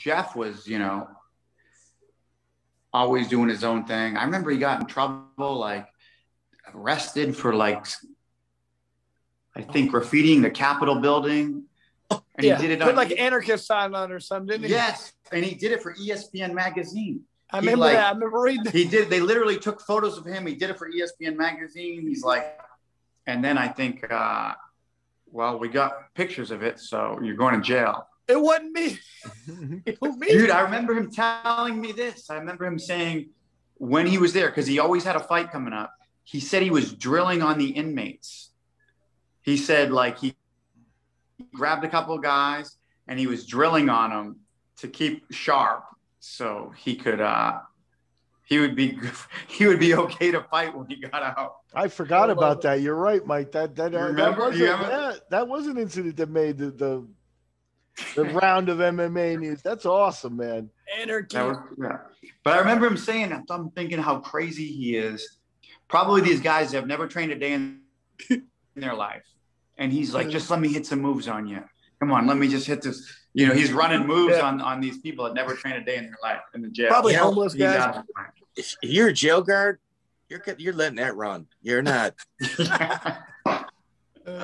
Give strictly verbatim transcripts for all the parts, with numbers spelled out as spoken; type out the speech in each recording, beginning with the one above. Jeff was, you know, always doing his own thing. I remember he got in trouble, like arrested for like, I think graffitiing the Capitol building. And yeah, he did it on, put like anarchist sign on or something, didn't he? Yes, and he did it for E S P N magazine. I he remember like, that. I remember reading that. He did. They literally took photos of him. He did it for E S P N magazine. He's like, and then I think, uh, well, we got pictures of it, so you're going to jail. It wasn't me. It was me. Dude, I remember him telling me this. I remember him saying when he was there, because he always had a fight coming up, he said he was drilling on the inmates. He said, like, he grabbed a couple of guys and he was drilling on them to keep sharp so he could, uh, he would be, he would be okay to fight when he got out. I forgot about that. You're right, Mike. That, that, uh, that, wasn't, yeah, that was an incident that made the, the, the round of M M A news. That's awesome, man. Anarchy. Was, yeah. But I remember him saying that. I'm thinking how crazy he is. Probably these guys have never trained a day in, in their life. And he's like, just let me hit some moves on you. Come on, let me just hit this. You know, he's running moves yeah. on, on these people that never trained a day in their life in the jail. Probably yeah. homeless guys. If you're a jail guard, you're you're letting that run. You're not.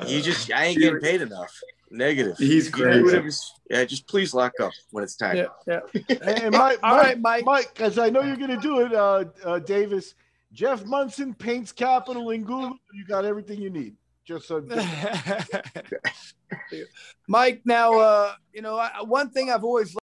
You just, I ain't getting paid enough. Negative. He's crazy. Yeah, just please lock up when it's time. Yeah. yeah. Hey, Mike, all right, Mike. Mike, because I know you're going to do it, uh, uh, Davis. Jeff Monson paints Capitol in Google. You got everything you need. Just so. Mike, now, uh, you know, I, one thing I've always